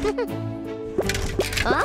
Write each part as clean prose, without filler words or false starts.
Huh?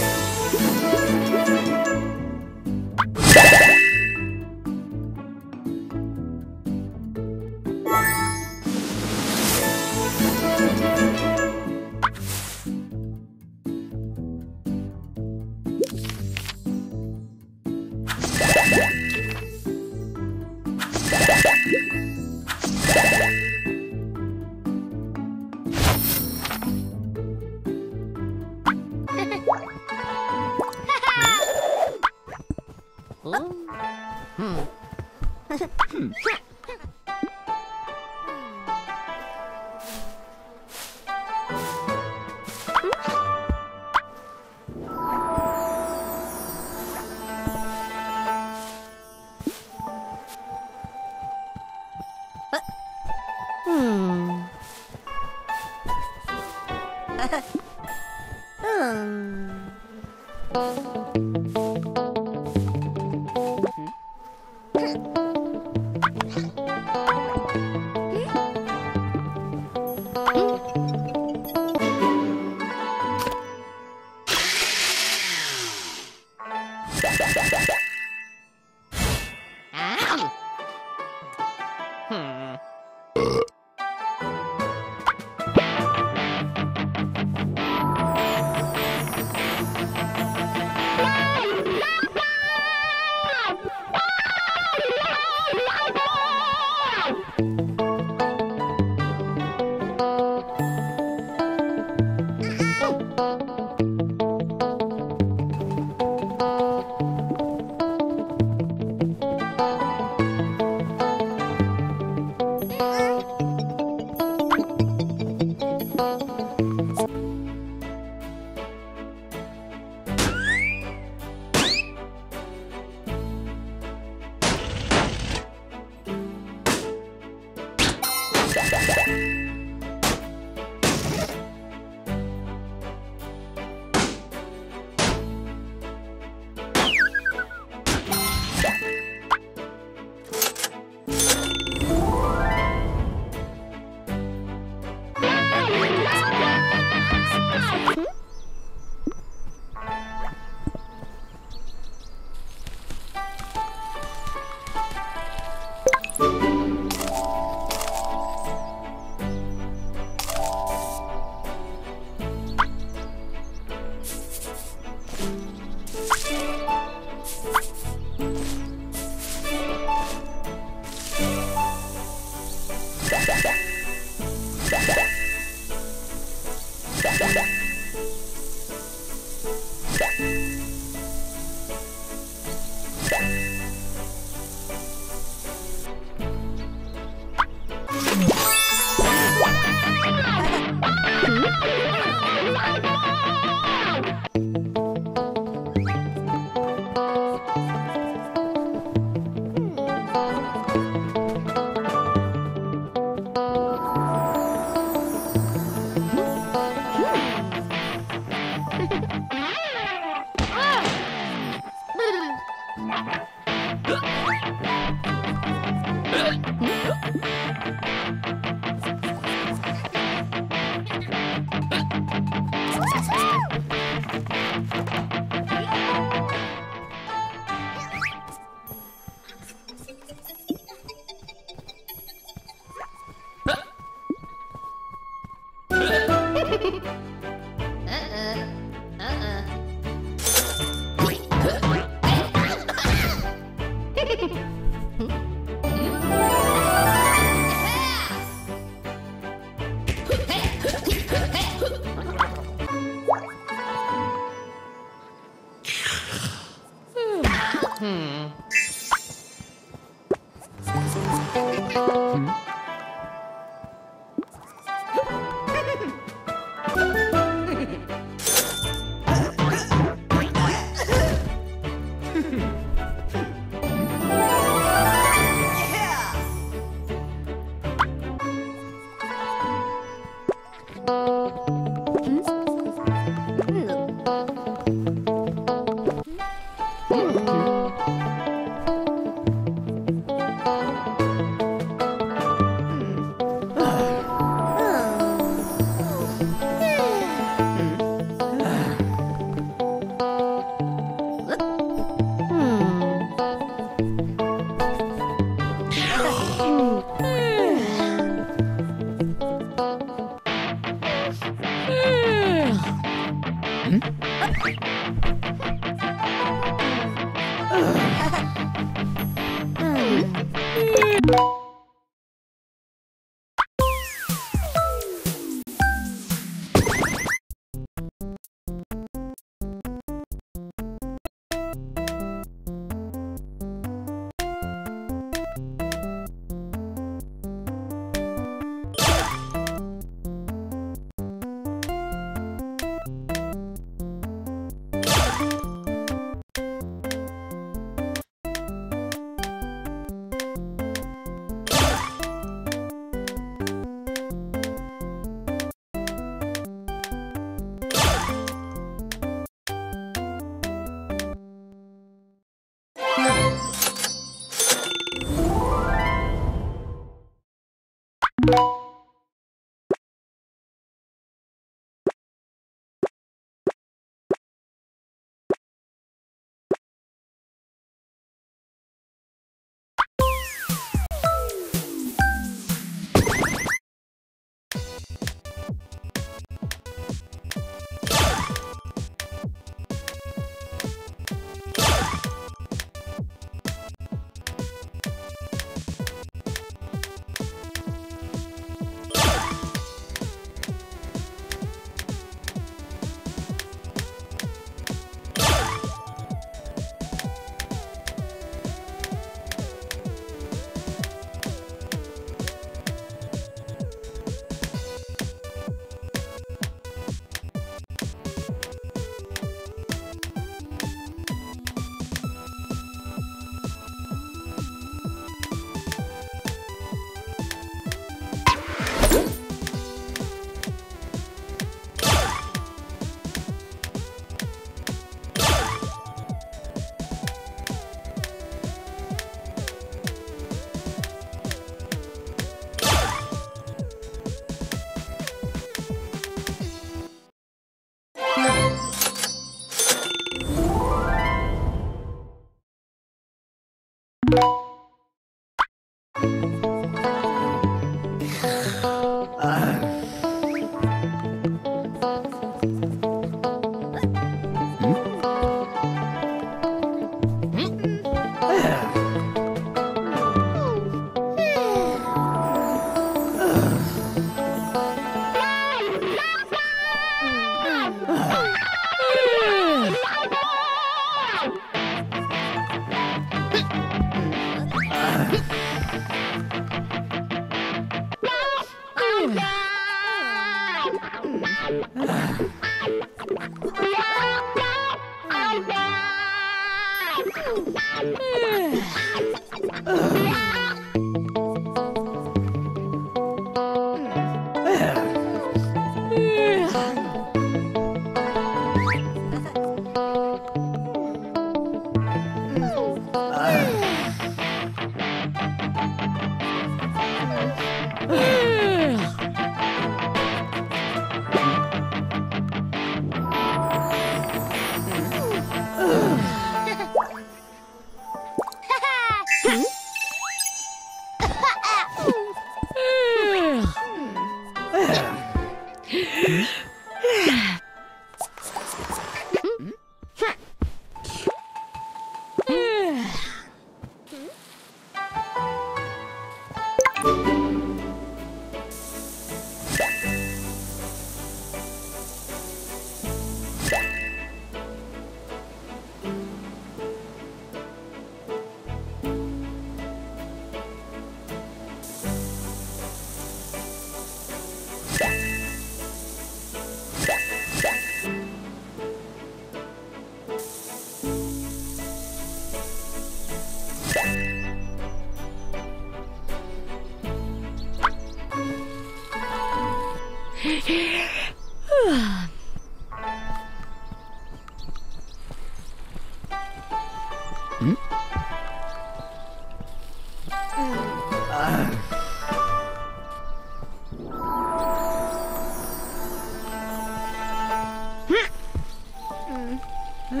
Hmm.